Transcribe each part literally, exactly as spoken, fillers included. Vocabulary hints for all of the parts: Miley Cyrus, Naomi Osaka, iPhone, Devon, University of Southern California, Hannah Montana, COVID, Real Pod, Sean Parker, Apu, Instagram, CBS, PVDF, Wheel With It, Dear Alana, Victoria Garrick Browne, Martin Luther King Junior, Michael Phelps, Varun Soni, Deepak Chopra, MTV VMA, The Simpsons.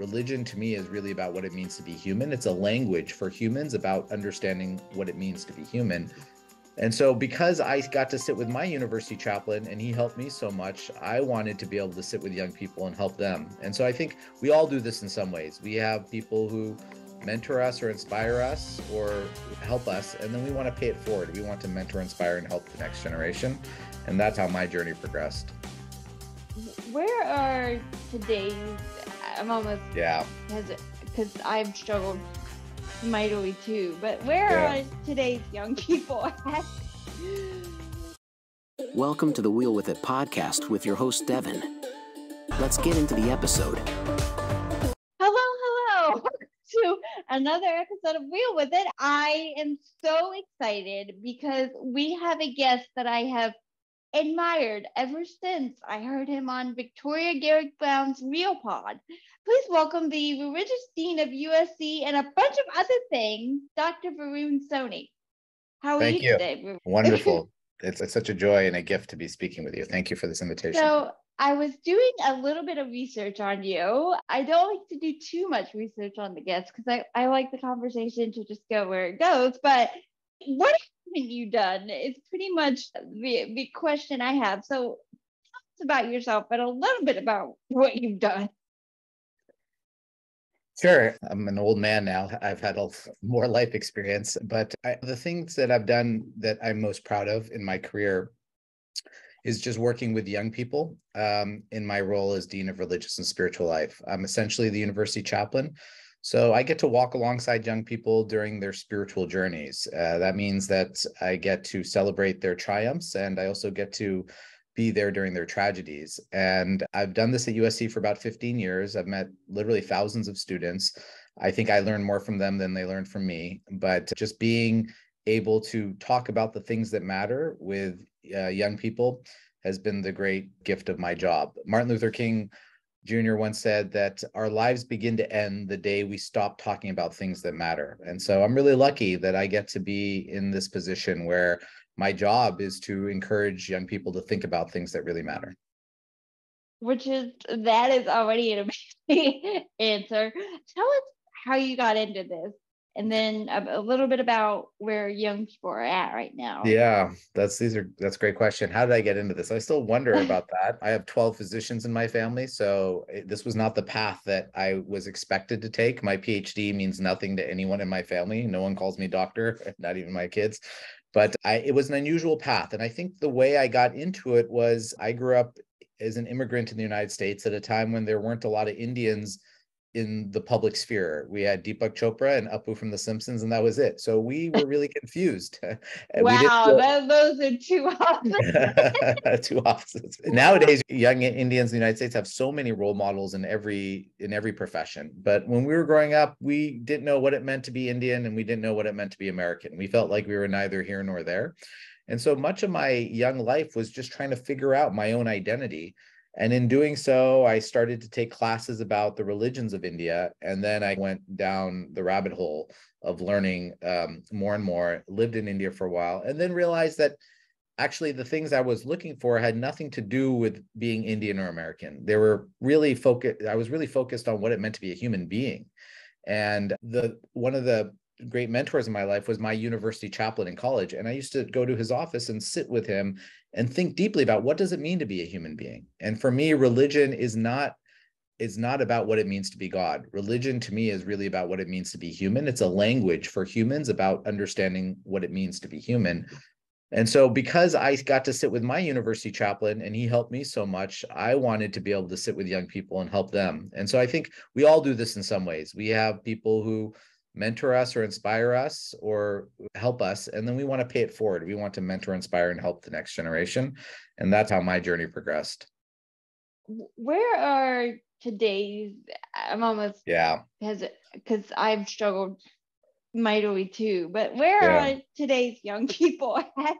Religion to me is really about what it means to be human. It's a language for humans about understanding what it means to be human. And so because I got to sit with my university chaplain and he helped me so much, I wanted to be able to sit with young people and help them. And so I think we all do this in some ways. We have people who mentor us or inspire us or help us, and then we want to pay it forward. We want to mentor, inspire, and help the next generation. And that's how my journey progressed. Where are today's, I'm almost, yeah, because I've struggled mightily too, but where yeah. are today's young people at? Welcome to the Wheel With It podcast with your host, Devon. Let's get into the episode. Hello, hello to another episode of Wheel With It. I am so excited because we have a guest that I have admired ever since I heard him on Victoria Garrick Browne's Real Pod. Please welcome the religious dean of U S C and a bunch of other things, Doctor Varun Soni. How are Thank you, you today, Varun? Wonderful. It's, it's such a joy and a gift to be speaking with you. Thank you for this invitation. So I was doing a little bit of research on you. I don't like to do too much research on the guests because I, I like the conversation to just go where it goes, but what haven't you done is pretty much the, the question I have. So tell us about yourself, but a little bit about what you've done. Sure. I'm an old man now. I've had a, more life experience, but I, the things that I've done that I'm most proud of in my career is just working with young people um, in my role as Dean of Religious and Spiritual Life. I'm essentially the university chaplain. So I get to walk alongside young people during their spiritual journeys. Uh, that means that I get to celebrate their triumphs, and I also get to be there during their tragedies. And I've done this at U S C for about fifteen years. I've met literally thousands of students. I think I learned more from them than they learned from me. But just being able to talk about the things that matter with uh, young people has been the great gift of my job. Martin Luther King Junior once said that our lives begin to end the day we stop talking about things that matter. And so I'm really lucky that I get to be in this position where my job is to encourage young people to think about things that really matter. Which is, that is already an amazing answer. Tell us how you got into this, and then a, a little bit about where young people are at right now. Yeah, that's these are that's a great question. How did I get into this? I still wonder about that. I have twelve physicians in my family, so it, this was not the path that I was expected to take. My PhD means nothing to anyone in my family. No one calls me doctor, not even my kids. But I, it was an unusual path, and I think the way I got into it was I grew up as an immigrant in the United States at a time when there weren't a lot of Indians in the public sphere. We had Deepak Chopra and Apu from The Simpsons, and that was it. So we were really confused. Wow, that, those are two opposites. Two opposites. Nowadays, young Indians in the United States have so many role models in every in every profession. But when we were growing up, we didn't know what it meant to be Indian, and we didn't know what it meant to be American. We felt like we were neither here nor there. And so much of my young life was just trying to figure out my own identity. And in doing so, I started to take classes about the religions of India. And then I went down the rabbit hole of learning um, more and more, lived in India for a while, and then realized that actually the things I was looking for had nothing to do with being Indian or American. They were really focused. I was really focused on what it meant to be a human being. And the one of the great mentors in my life was my university chaplain in college. And I used to go to his office and sit with him and think deeply about what does it mean to be a human being. And for me, religion is not, is not about what it means to be God. Religion to me is really about what it means to be human. It's a language for humans about understanding what it means to be human. And so because I got to sit with my university chaplain and he helped me so much, I wanted to be able to sit with young people and help them. And so I think we all do this in some ways. We have people who mentor us or inspire us or help us, and then we want to pay it forward. We want to mentor, inspire, and help the next generation. And that's how my journey progressed. Where are today's, I'm almost, yeah, because I've struggled mightily too, but where yeah. are today's young people at?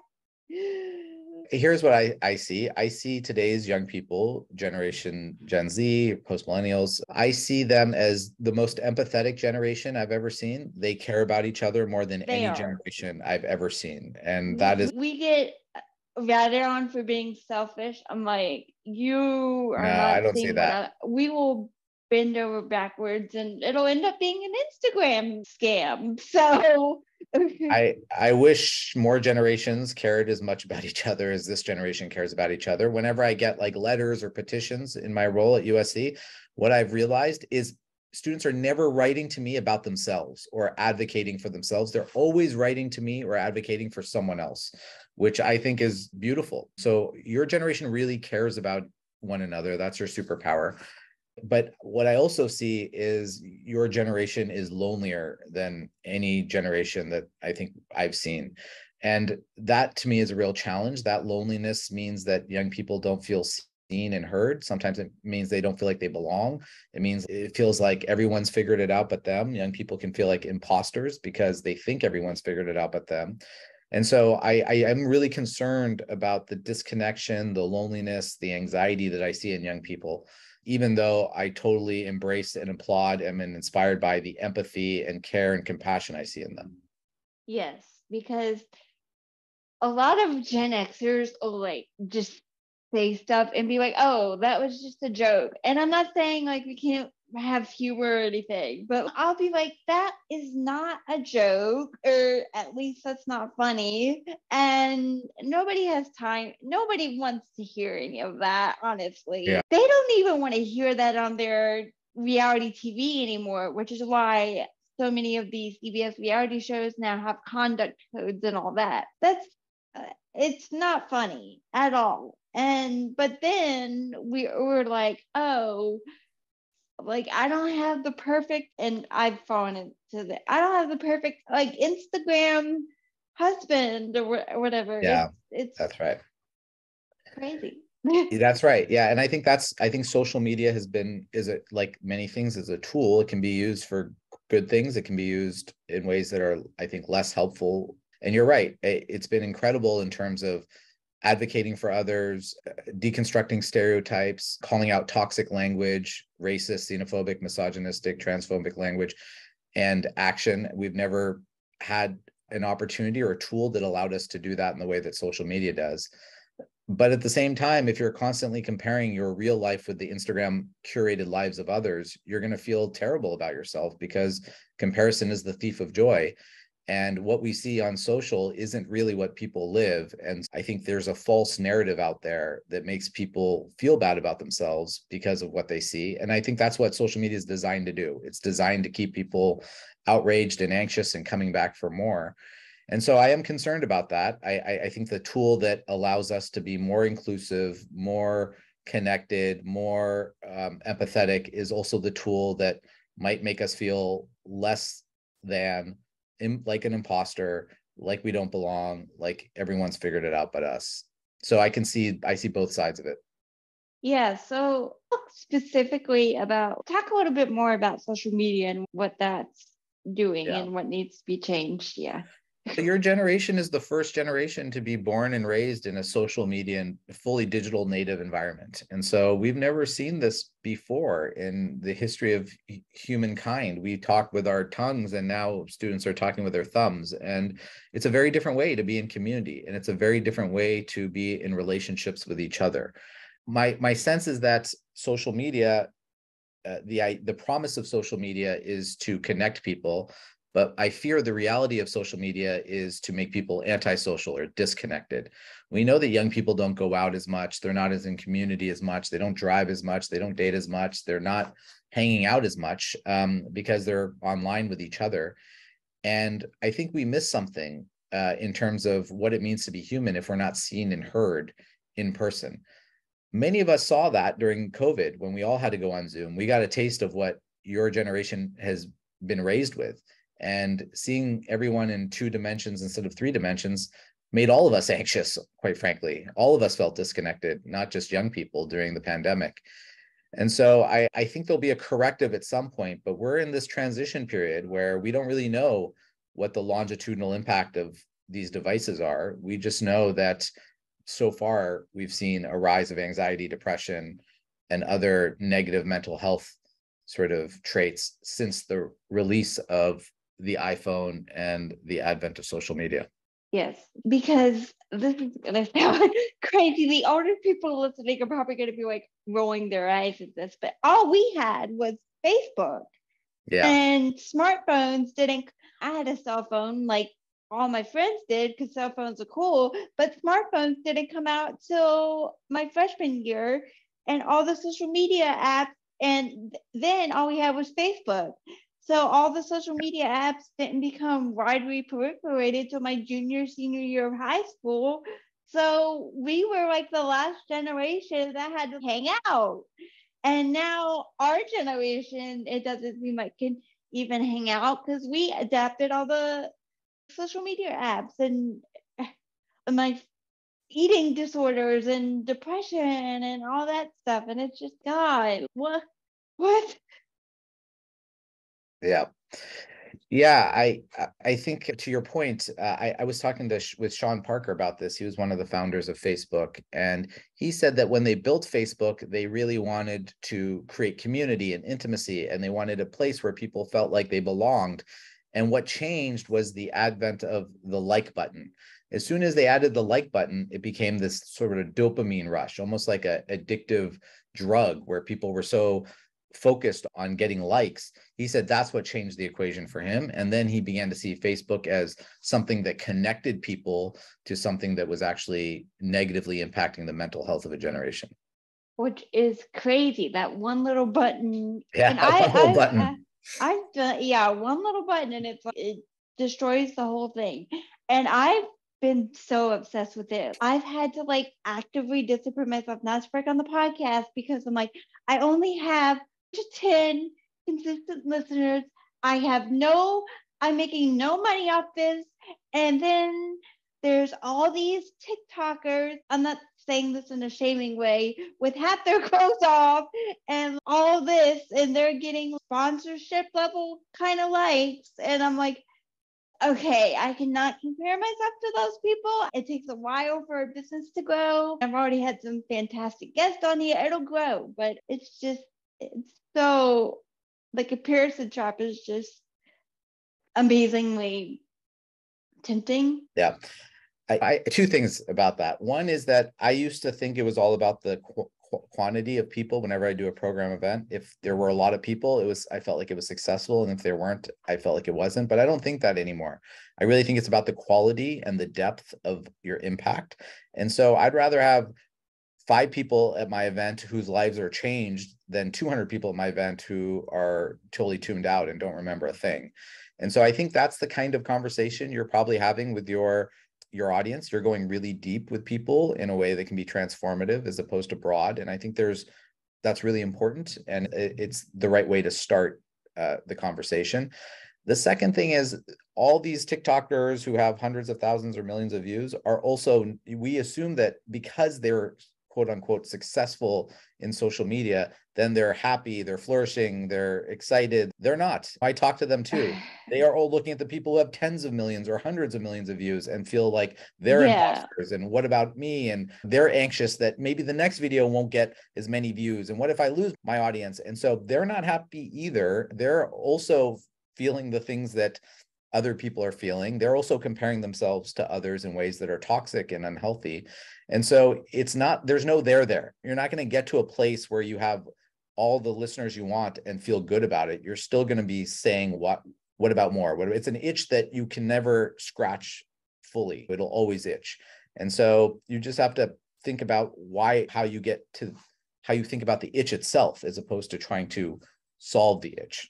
Here's what I, I see. I see today's young people, generation Gen Z, post-millennials, I see them as the most empathetic generation I've ever seen. They care about each other more than they any are. generation I've ever seen. And that is... We get ratted on for being selfish. I'm like, you are no, not I don't see that. I, we will bend over backwards and it'll end up being an Instagram scam. So I, I wish more generations cared as much about each other as this generation cares about each other. Whenever I get like letters or petitions in my role at U S C, what I've realized is students are never writing to me about themselves or advocating for themselves. They're always writing to me or advocating for someone else, which I think is beautiful. So your generation really cares about one another. That's your superpower. But what I also see is your generation is lonelier than any generation that I think I've seen. And that to me is a real challenge. That loneliness means that young people don't feel seen and heard. Sometimes it means they don't feel like they belong. It means it feels like everyone's figured it out but them. Young people can feel like imposters because they think everyone's figured it out but them. And so I, I am really concerned about the disconnection, the loneliness, the anxiety that I see in young people, even though I totally embrace and applaud and am inspired by the empathy and care and compassion I see in them. Yes, because a lot of Gen Xers will like just say stuff and be like, oh, that was just a joke. And I'm not saying like we can't have humor or anything, but I'll be like, that is not a joke, or at least that's not funny. And nobody has time. Nobody wants to hear any of that, honestly. Yeah. They don't even want to hear that on their reality T V anymore, which is why so many of these C B S reality shows now have conduct codes and all that. That's, uh, it's not funny at all. And, but then we were like, oh, like, I don't have the perfect, and I've fallen into the, I don't have the perfect, like, Instagram husband or whatever. Yeah, it's, it's that's right. Crazy. That's right. Yeah. And I think that's, I think social media has been, is it like many things, is a tool. It can be used for good things. It can be used in ways that are, I think, less helpful. And you're right. It, it's been incredible in terms of advocating for others, deconstructing stereotypes, calling out toxic language, racist, xenophobic, misogynistic, transphobic language, and action. We've never had an opportunity or a tool that allowed us to do that in the way that social media does. But at the same time, if you're constantly comparing your real life with the Instagram curated lives of others, you're going to feel terrible about yourself, because comparison is the thief of joy. And what we see on social isn't really what people live. And I think there's a false narrative out there that makes people feel bad about themselves because of what they see. And I think that's what social media is designed to do. It's designed to keep people outraged and anxious and coming back for more. And so I am concerned about that. I, I, I think the tool that allows us to be more inclusive, more connected, more um, empathetic is also the tool that might make us feel less than, like an imposter, like we don't belong, like everyone's figured it out but us. So I can see, I see both sides of it. Yeah, so talk specifically about, talk a little bit more about social media and what that's doing yeah. and what needs to be changed, yeah. So your generation is the first generation to be born and raised in a social media and fully digital native environment. And so we've never seen this before in the history of humankind. We talk with our tongues, and now students are talking with their thumbs. And it's a very different way to be in community. And it's a very different way to be in relationships with each other. My, my sense is that social media, uh, the, I, the promise of social media is to connect people. But I fear the reality of social media is to make people antisocial or disconnected. We know that young people don't go out as much. They're not as in community as much. They don't drive as much. They don't date as much. They're not hanging out as much um, because they're online with each other. And I think we miss something uh, in terms of what it means to be human if we're not seen and heard in person. Many of us saw that during COVID when we all had to go on Zoom. We got a taste of what your generation has been raised with. And seeing everyone in two dimensions instead of three dimensions made all of us anxious, quite frankly. All of us felt disconnected, not just young people during the pandemic. And so I, I think there'll be a corrective at some point, but we're in this transition period where we don't really know what the longitudinal impact of these devices are. We just know that so far we've seen a rise of anxiety, depression, and other negative mental health sort of traits since the release of the iPhone and the advent of social media. Yes, because this is going to sound crazy. The older people listening are probably going to be like, rolling their eyes at this, but all we had was Facebook. Yeah. And smartphones didn't, I had a cell phone like all my friends did because cell phones are cool, but smartphones didn't come out till my freshman year and all the social media apps. And then all we had was Facebook. So all the social media apps didn't become widely proliferated till my junior, senior year of high school. So we were like the last generation that had to hang out. And now our generation, it doesn't seem like can even hang out because we adapted all the social media apps and my eating disorders and depression and all that stuff. And it's just, God, what? What? Yeah. Yeah, I I think to your point, uh, I, I was talking to Sh- with Sean Parker about this. He was one of the founders of Facebook. And he said that when they built Facebook, they really wanted to create community and intimacy, and they wanted a place where people felt like they belonged. And what changed was the advent of the like button. As soon as they added the like button, it became this sort of dopamine rush, almost like an addictive drug where people were so focused on getting likes. He said that's what changed the equation for him. And then he began to see Facebook as something that connected people to something that was actually negatively impacting the mental health of a generation. Which is crazy, that one little button. Yeah, and I, one little I, button. I, I've done, yeah, one little button, and it's, it destroys the whole thing. And I've been so obsessed with it. I've had to like actively discipline myself not to break on the podcast because I'm like, I only have to ten consistent listeners. I have no, I'm making no money off this. And then there's all these TikTokers. I'm not saying this in a shaming way, with half their clothes off and all this, and they're getting sponsorship level kind of likes. And I'm like, okay, I cannot compare myself to those people. It takes a while for a business to grow. I've already had some fantastic guests on here. It'll grow, but it's just, it's so, the comparison trap is just amazingly tempting. Yeah. I, I, two things about that. One is that I used to think it was all about the qu- quantity of people. Whenever I do a program event, if there were a lot of people, it was, I felt like it was successful. And if there weren't, I felt like it wasn't, but I don't think that anymore. I really think it's about the quality and the depth of your impact. And so I'd rather have five people at my event whose lives are changed than two hundred people at my event who are totally tuned out and don't remember a thing. And so I think that's the kind of conversation you're probably having with your your audience. You're going really deep with people in a way that can be transformative as opposed to broad. And I think there's, that's really important. And it's the right way to start uh, the conversation. The second thing is all these TikTokers who have hundreds of thousands or millions of views are also, we assume that because they're quote unquote successful in social media, then they're happy, they're flourishing, they're excited. They're not. I talk to them too. They are all looking at the people who have tens of millions or hundreds of millions of views and feel like they're yeah. imposters. And what about me? And they're anxious that maybe the next video won't get as many views. And what if I lose my audience? And so they're not happy either. They're also feeling the things that other people are feeling. They're also comparing themselves to others in ways that are toxic and unhealthy. And so it's not, there's no there there. You're not going to get to a place where you have all the listeners you want and feel good about it. You're still going to be saying, what, what about more? What, it's an itch that you can never scratch fully. It'll always itch. And so you just have to think about why, how you get to, how you think about the itch itself, as opposed to trying to solve the itch.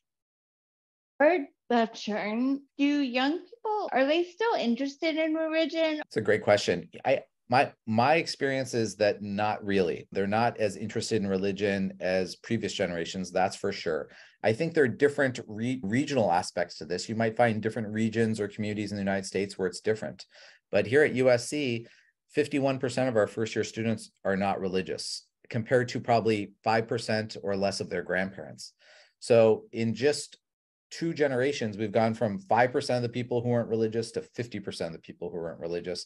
Bird. The churn. Do young people, are they still interested in religion? It's a great question. I my my experience is that not really. They're not as interested in religion as previous generations, that's for sure. I think there are different re- regional aspects to this. You might find different regions or communities in the United States where it's different. But here at U S C, fifty-one percent of our first-year students are not religious, compared to probably five percent or less of their grandparents. So in just two generations, we've gone from five percent of the people who weren't religious to fifty percent of the people who weren't religious.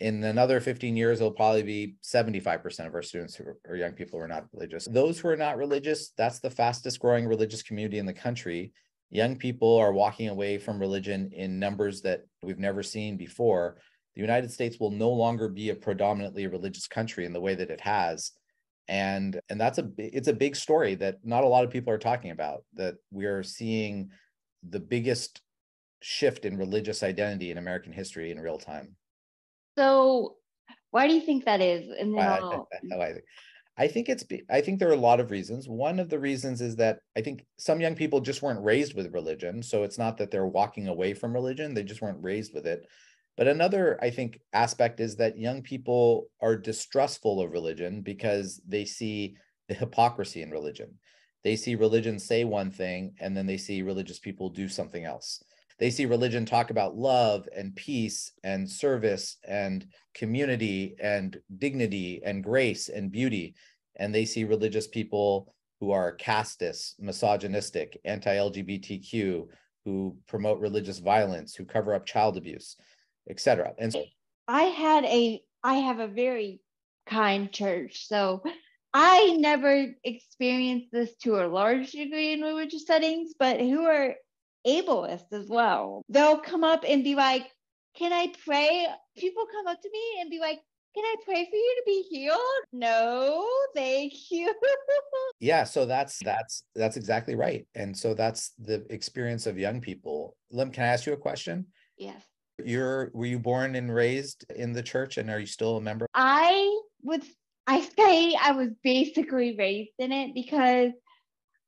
In another fifteen years, it'll probably be seventy-five percent of our students who are, or young people who are not religious. Those who are not religious, that's the fastest growing religious community in the country. Young people are walking away from religion in numbers that we've never seen before. The United States will no longer be a predominantly religious country in the way that it has. And and that's a it's a big story that not a lot of people are talking about, that we're seeing the biggest shift in religious identity in American history in real time. So why do you think that is? And then uh, I'll... I, I think it's I think there are a lot of reasons. One of the reasons is that I think some young people just weren't raised with religion. So it's not that they're walking away from religion, they just weren't raised with it. But another, I think, aspect is that young people are distrustful of religion because they see the hypocrisy in religion. They see religion say one thing, and then they see religious people do something else. They see religion talk about love and peace and service and community and dignity and grace and beauty. And they see religious people who are castists, misogynistic, anti-L G B T Q, who promote religious violence, who cover up child abuse, et cetera. And so I had a, I have a very kind church. So I never experienced this to a large degree in religious settings, but who are ableist as well. They'll come up and be like, can I pray? People come up to me and be like, can I pray for you to be healed? No, thank you. Yeah, so that's that's that's exactly right. And so that's the experience of young people. Lim, can I ask you a question? Yes. You're were you born and raised in the church, and are you still a member? I would I say I was basically raised in it because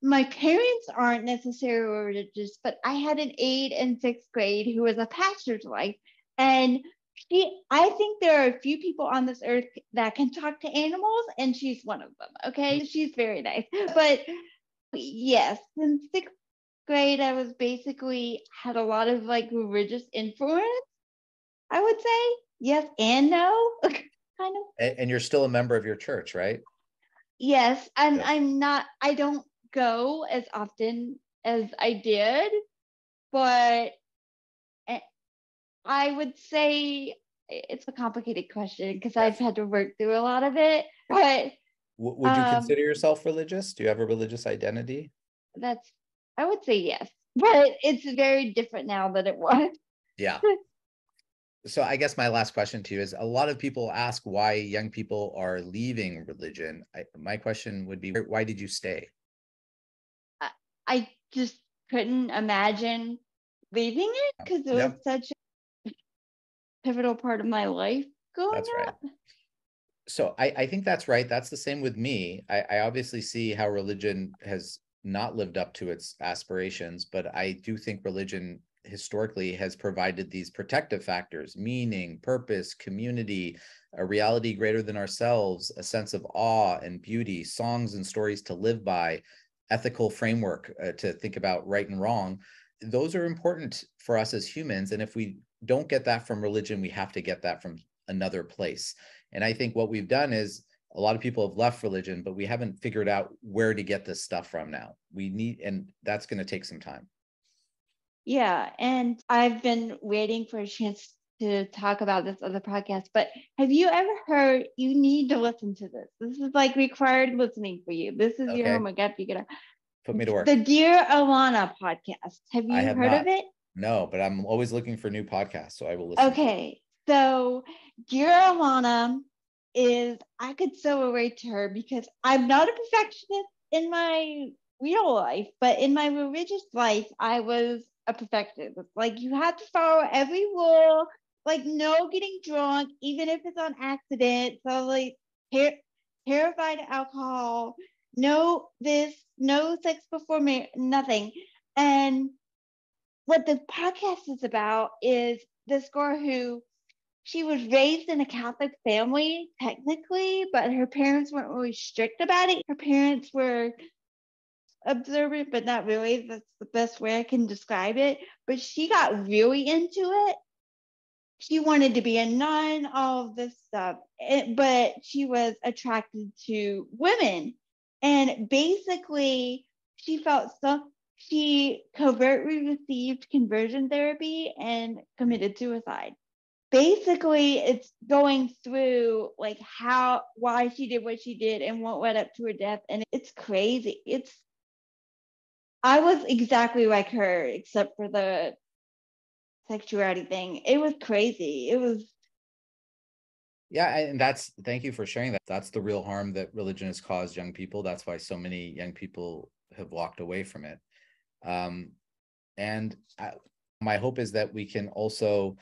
my parents aren't necessarily religious, but I had an aide in sixth grade who was a pastor's wife, and she I think there are a few people on this earth that can talk to animals, and she's one of them. Okay, she's very nice. But yes, in sixth grade I was basically had a lot of like religious influence, I would say. Yes and no. Kind of. And, and you're still a member of your church, right? Yes, and yeah. I'm not I don't go as often as I did, but I would say it's a complicated question because I've had to work through a lot of it. But would you um, consider yourself religious? Do you have a religious identity? That's I would say yes, but it's very different now than it was. Yeah. So I guess my last question to you is, a lot of people ask why young people are leaving religion. I, my question would be, why did you stay? I just couldn't imagine leaving it because it yep. was such a pivotal part of my life growing that's up. Right. So I, I think that's right. That's the same with me. I, I obviously see how religion has not lived up to its aspirations, but I do think religion historically has provided these protective factors: meaning, purpose, community, a reality greater than ourselves, a sense of awe and beauty, songs and stories to live by, ethical framework uh, to think about right and wrong. Those are important for us as humans. And if we don't get that from religion, we have to get that from another place. And I think what we've done is, a lot of people have left religion, but we haven't figured out where to get this stuff from now. We need, and that's going to take some time. Yeah. And I've been waiting for a chance to talk about this other podcast, but have you ever heard, you need to listen to this. This is like required listening for you. This is okay. Your homework after you get up. Put me to work. The Dear Alana podcast. Have you have heard not. of it? No, but I'm always looking for new podcasts, so I will listen. Okay. So Dear Alana is, I could so relate to her because I'm not a perfectionist in my real life, but in my religious life, I was a perfectionist. Like, you have to follow every rule. Like, no getting drunk, even if it's on accident. So like ter- terrified of alcohol, no this, no sex before marriage, nothing. And what the podcast is about is this girl who, she was raised in a Catholic family, technically, but her parents weren't really strict about it. Her parents were observant, but not really. That's the best way I can describe it. But she got really into it. She wanted to be a nun, all of this stuff, it, but she was attracted to women. And basically, she felt so, she covertly received conversion therapy and committed suicide. Basically, it's going through like how, why she did what she did and what led up to her death. And it's crazy. It's, I was exactly like her, except for the sexuality thing. It was crazy. It was Yeah, and that's, thank you for sharing that. That's the real harm that religion has caused young people. That's why so many young people have walked away from it. Um, and I, my hope is that we can also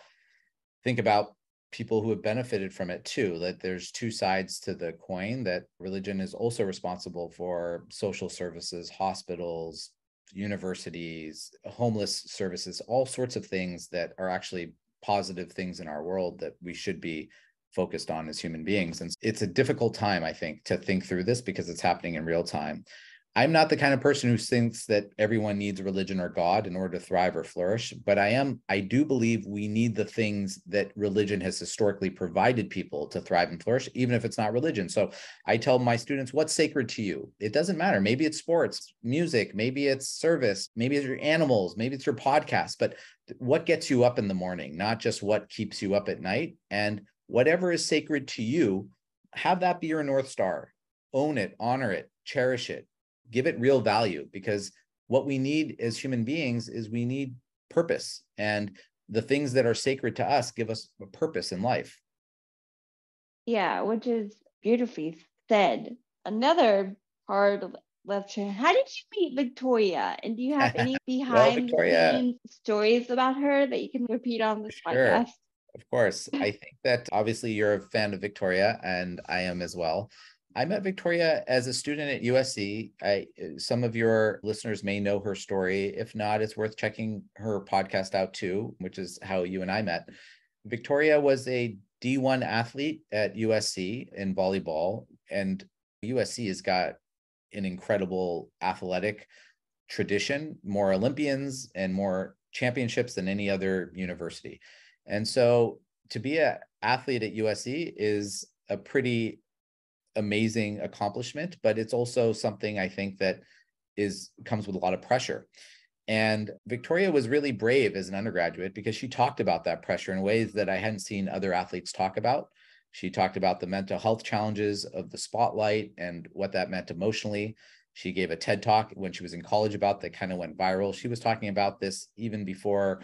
think about people who have benefited from it too, that there's two sides to the coin, that religion is also responsible for social services, hospitals, universities, homeless services, all sorts of things that are actually positive things in our world that we should be focused on as human beings. And it's a difficult time, I think, to think through this because it's happening in real time. I'm not the kind of person who thinks that everyone needs religion or God in order to thrive or flourish, but I am, I do believe we need the things that religion has historically provided people to thrive and flourish, even if it's not religion. So I tell my students, what's sacred to you? It doesn't matter. Maybe it's sports, music, maybe it's service, maybe it's your animals, maybe it's your podcast, but what gets you up in the morning, not just what keeps you up at night. And whatever is sacred to you, have that be your North Star. Own it, honor it, cherish it, give it real value, because what we need as human beings is we need purpose, and the things that are sacred to us give us a purpose in life. Yeah, which is beautifully said. Another part of left turn. How did you meet Victoria? And do you have any behind well, the scenes stories about her that you can repeat on this sure. podcast? Of course. I think that obviously you're a fan of Victoria, and I am as well. I met Victoria as a student at U S C. I, some of your listeners may know her story. If not, it's worth checking her podcast out too, which is how you and I met. Victoria was a D one athlete at U S C in volleyball, and U S C has got an incredible athletic tradition, more Olympians and more championships than any other university. And so to be an athlete at U S C is a pretty amazing accomplishment, but it's also something I think that is comes with a lot of pressure. And Victoria was really brave as an undergraduate because she talked about that pressure in ways that I hadn't seen other athletes talk about. She talked about the mental health challenges of the spotlight and what that meant emotionally. She gave a TED Talk when she was in college about that kind of went viral. She was talking about this even before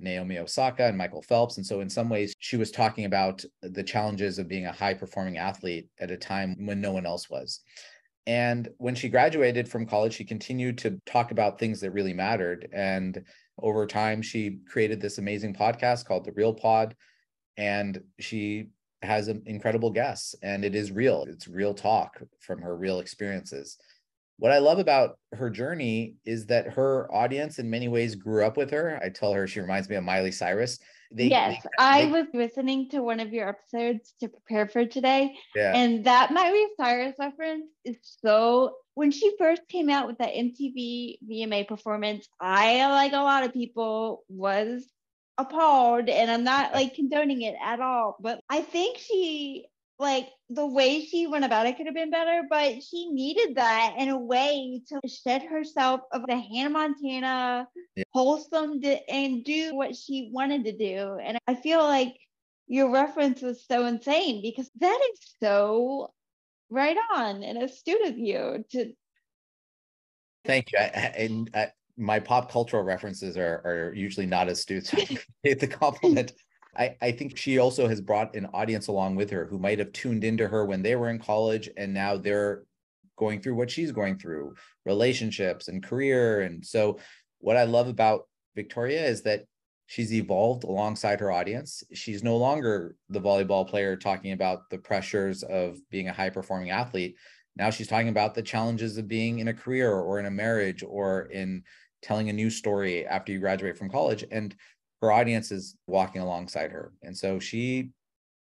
Naomi Osaka and Michael Phelps. And so in some ways, she was talking about the challenges of being a high-performing athlete at a time when no one else was. And when she graduated from college, she continued to talk about things that really mattered. And over time, she created this amazing podcast called The Real Pod. And she has an incredible guests. And it is real. It's real talk from her real experiences. What I love about her journey is that her audience in many ways grew up with her. I tell her she reminds me of Miley Cyrus. They, yes, they, I they, was listening to one of your episodes to prepare for today. Yeah. And that Miley Cyrus reference is so, when she first came out with that M T V V M A performance, I, like a lot of people, was appalled, and I'm not like condoning it at all, but I think she, like the way she went about it could have been better, but she needed that in a way to shed herself of the Hannah Montana yeah. wholesome to, and do what she wanted to do. And I feel like your reference was so insane because that is so right on and astute of you to. Thank you. I, I, and I, my pop cultural references are, are usually not astute. So I appreciate the compliment. I, I think she also has brought an audience along with her who might have tuned into her when they were in college, and now they're going through what she's going through, relationships and career. And so what I love about Victoria is that she's evolved alongside her audience. She's no longer the volleyball player talking about the pressures of being a high-performing athlete. Now she's talking about the challenges of being in a career or in a marriage or in telling a new story after you graduate from college. And her audience is walking alongside her. And so she,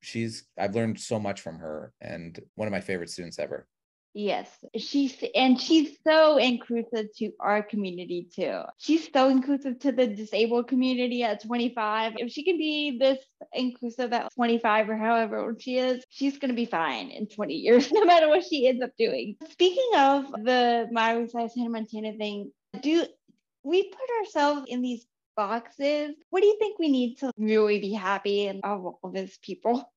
she's, I've learned so much from her, and one of my favorite students ever. Yes, she's, and she's so inclusive to our community too. She's so inclusive to the disabled community at twenty-five. If she can be this inclusive at twenty-five or however old she is, she's going to be fine in twenty years, no matter what she ends up doing. Speaking of the Miley Cyrus Hannah Montana thing, do we put ourselves in these boxes? What do you think we need to really be happy and of all these people?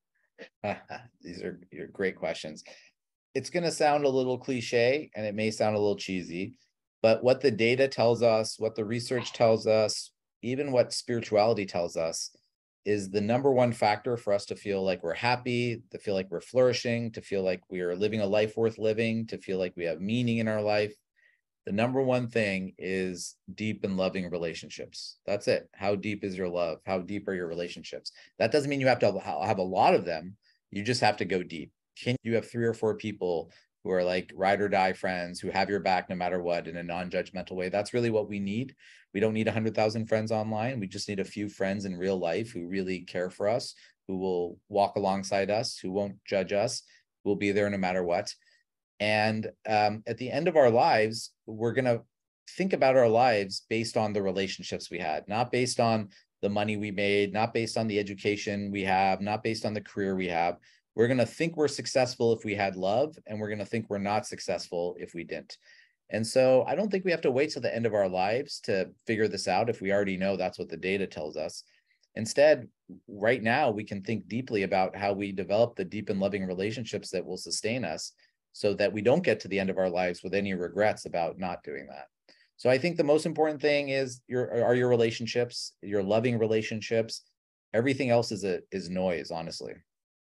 These are your great questions. It's going to sound a little cliche, and it may sound a little cheesy, but what the data tells us, what the research tells us, even what spirituality tells us is the number one factor for us to feel like we're happy, to feel like we're flourishing, to feel like we are living a life worth living, to feel like we have meaning in our life. The number one thing is deep and loving relationships. That's it. How deep is your love? How deep are your relationships? That doesn't mean you have to have a lot of them. You just have to go deep. Can you have three or four people who are like ride or die friends, who have your back no matter what in a non-judgmental way? That's really what we need. We don't need one hundred thousand friends online. We just need a few friends in real life who really care for us, who will walk alongside us, who won't judge us, who will be there no matter what. And um, at the end of our lives, we're going to think about our lives based on the relationships we had, not based on the money we made, not based on the education we have, not based on the career we have. We're going to think we're successful if we had love, and we're going to think we're not successful if we didn't. And so I don't think we have to wait till the end of our lives to figure this out if we already know that's what the data tells us. Instead, right now, we can think deeply about how we develop the deep and loving relationships that will sustain us, so that we don't get to the end of our lives with any regrets about not doing that. So I think the most important thing is your are your relationships, your loving relationships. Everything else is a is noise, honestly.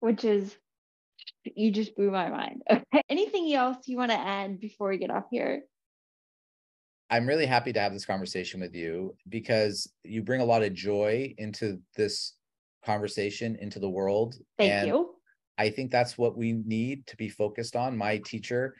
Which is, you just blew my mind. Okay. Anything else you want to add before we get off here? I'm really happy to have this conversation with you, because you bring a lot of joy into this conversation, into the world. Thank and- you. I think that's what we need to be focused on. My teacher,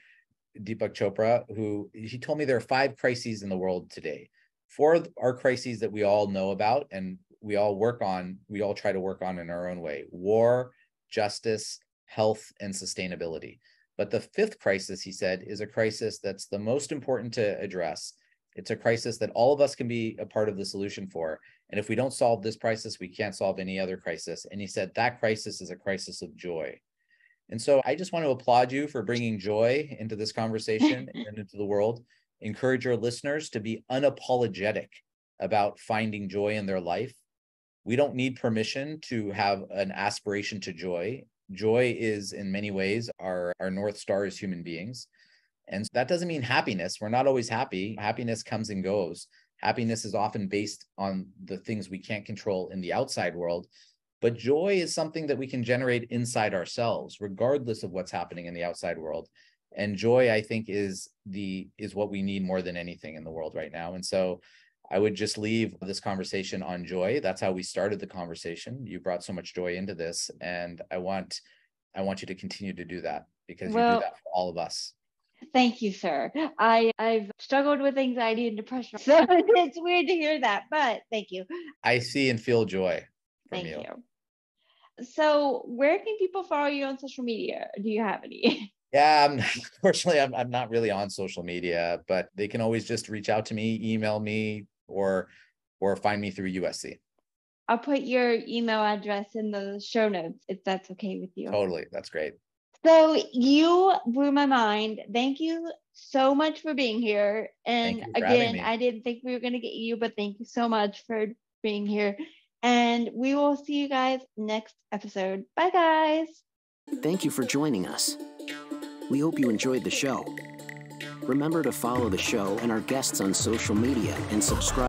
Deepak Chopra, who he told me there are five crises in the world today. Four are crises that we all know about and we all work on, we all try to work on in our own way: war, justice, health, and sustainability. But the fifth crisis, he said, is a crisis that's the most important to address. It's a crisis that all of us can be a part of the solution for. And if we don't solve this crisis, we can't solve any other crisis. And he said that crisis is a crisis of joy. And so I just want to applaud you for bringing joy into this conversation and into the world. Encourage your listeners to be unapologetic about finding joy in their life. We don't need permission to have an aspiration to joy. Joy is, in many ways, our, our North Star as human beings. And that doesn't mean happiness. We're not always happy. Happiness comes and goes. Happiness is often based on the things we can't control in the outside world, but joy is something that we can generate inside ourselves, regardless of what's happening in the outside world. And joy, I think, is the is what we need more than anything in the world right now. And so I would just leave this conversation on joy. That's how we started the conversation. You brought so much joy into this, and I want I want you to continue to do that, because well, you do that for all of us. Thank you, sir. I, I've struggled with anxiety and depression, so it's weird to hear that, but thank you. I see and feel joy from thank you. you. So where can people follow you on social media? Do you have any? Yeah, I'm, unfortunately, I'm, I'm not really on social media, but they can always just reach out to me, email me, or or find me through U S C. I'll put your email address in the show notes, if that's okay with you. Totally. That's great. So you blew my mind. Thank you so much for being here. And again, I didn't think we were going to get you, but thank you so much for being here. And we will see you guys next episode. Bye, guys. Thank you for joining us. We hope you enjoyed the show. Remember to follow the show and our guests on social media and subscribe.